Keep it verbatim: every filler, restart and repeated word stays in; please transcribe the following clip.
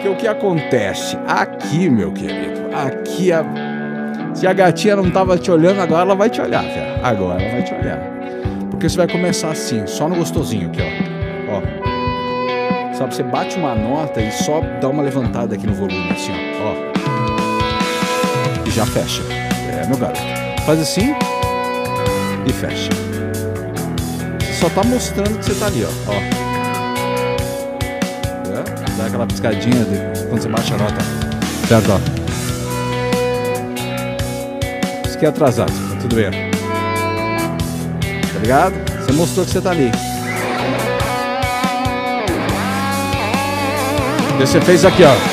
Porque o que acontece? Aqui, meu querido, aqui a... se a gatinha não tava te olhando, agora ela vai te olhar, cara. Agora ela vai te olhar. Porque você vai começar assim, só no gostosinho aqui, ó. Ó. Sabe, você bate uma nota e só dá uma levantada aqui no volume, assim, ó. E já fecha. É, meu garoto. Faz assim e fecha. Só tá mostrando que você tá ali, ó. Ó. Dá aquela piscadinha de quando você baixa a nota. Certo, ó. Isso aqui é atrasado, tudo bem. Tá ligado? Você mostrou que você tá ali. E você fez aqui, ó.